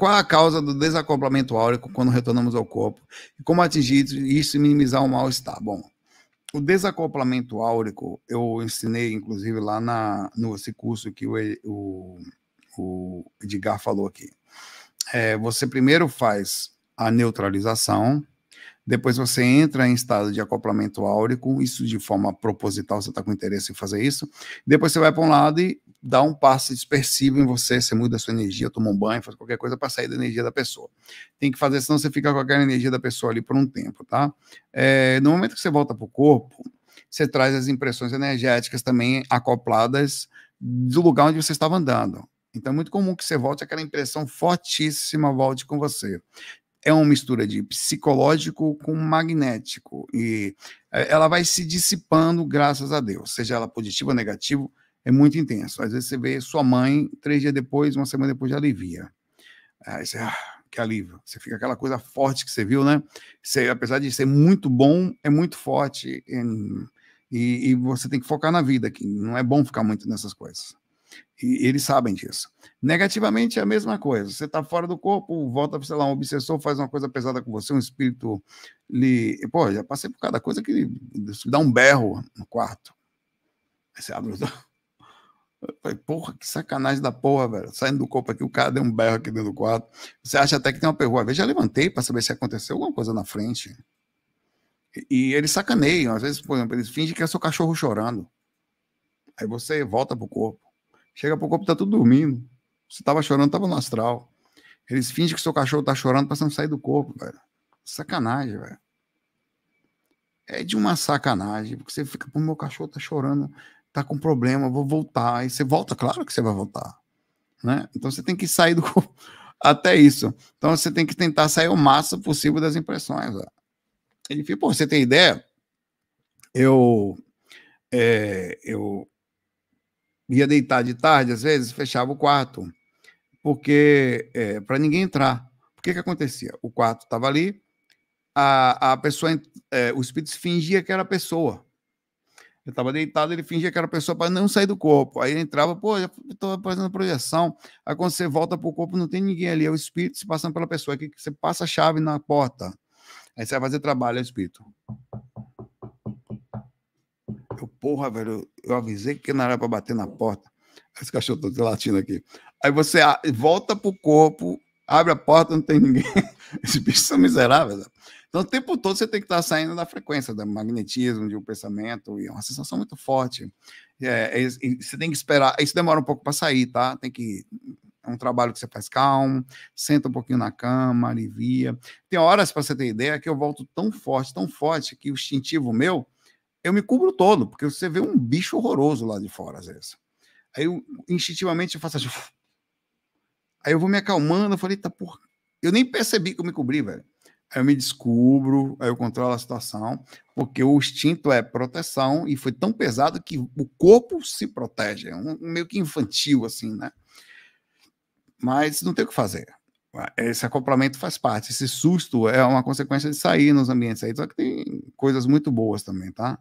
qual a causa do desacoplamento áurico quando retornamos ao corpo e como atingir isso e minimizar o mal-estar. Bom, o desacoplamento áurico eu ensinei, inclusive, lá nesse curso que o Edgar falou aqui. Você primeiro faz a neutralização, depois você entra em estado de acoplamento áurico, isso de forma proposital, você está com interesse em fazer isso, depois você vai para um lado e dá um passo dispersivo em você, você muda a sua energia, toma um banho, faz qualquer coisa para sair da energia da pessoa. Tem que fazer, senão você fica com aquela energia da pessoa ali por um tempo, tá? No momento que você volta para o corpo, você traz as impressões energéticas também acopladas do lugar onde você estava andando. Então é muito comum que você volte, aquela impressão fortíssima volte com você. É uma mistura de psicológico com magnético, e ela vai se dissipando, graças a Deus, seja ela positiva ou negativa, é muito intenso. Às vezes você vê sua mãe, 3 dias depois, uma semana depois, já alivia. Aí você, que alívio, você fica aquela coisa forte que você viu, né? Você, apesar de ser muito bom, é muito forte, e você tem que focar na vida, que não é bom ficar muito nessas coisas. E eles sabem disso. Negativamente é a mesma coisa. Você está fora do corpo, volta, sei lá, um obsessor faz uma coisa pesada com você, um espírito lhe... Pô, já passei por cada coisa que dá um berro no quarto. Aí você abre o... Eu falei, porra, que sacanagem da porra, velho. Saindo do corpo aqui, o cara deu um berro aqui dentro do quarto. Você acha até que tem uma perua. Eu já levantei para saber se aconteceu alguma coisa na frente. E eles sacaneiam. Às vezes, por exemplo, eles fingem que é seu cachorro chorando. Aí você volta pro corpo. Chega pro corpo, tá tudo dormindo. Você tava chorando, tava no astral. Eles fingem que seu cachorro tá chorando pra você não sair do corpo, velho. Sacanagem, velho. É de uma sacanagem, porque você fica, pô, meu cachorro tá chorando, tá com problema, vou voltar. E você volta, claro que você vai voltar, né? Então você tem que sair do corpo até isso. Então você tem que tentar sair o máximo possível das impressões, velho. Ele fica, pô, você tem ideia? Eu ia deitar de tarde, às vezes, fechava o quarto, porque para ninguém entrar. O que que acontecia? O quarto estava ali, a pessoa, o espírito fingia que era a pessoa. Eu estava deitado, ele fingia que era a pessoa para não sair do corpo. Aí ele entrava, pô, eu estou fazendo projeção. Aí quando você volta para o corpo, não tem ninguém ali, é o espírito se passando pela pessoa. Aqui você passa a chave na porta. Aí você vai fazer trabalho, é o espírito. Porra, velho, eu avisei que não era pra bater na porta. Esse cachorro todo latindo aqui. Aí você volta pro corpo, abre a porta, não tem ninguém. Esses bichos são miseráveis, velho. Então o tempo todo você tem que estar saindo da frequência, do magnetismo, de um pensamento, e é uma sensação muito forte. Você tem que esperar, isso demora um pouco pra sair, tá? É um trabalho que você faz calmo, senta um pouquinho na cama, alivia. Tem horas, pra você ter ideia, que eu volto tão forte, que o instintivo meu, eu me cubro todo, porque você vê um bicho horroroso lá de fora, às vezes. Aí, eu, instintivamente, eu faço assim. Aí eu vou me acalmando, eu falei, eita, porra. Eu nem percebi que eu me cobri, velho. Aí eu me descubro, aí eu controlo a situação, porque o instinto é proteção, e foi tão pesado que o corpo se protege. É meio que infantil, assim, né? Mas não tem o que fazer. Esse acoplamento faz parte, esse susto é uma consequência de sair nos ambientes aí, só que tem coisas muito boas também, tá?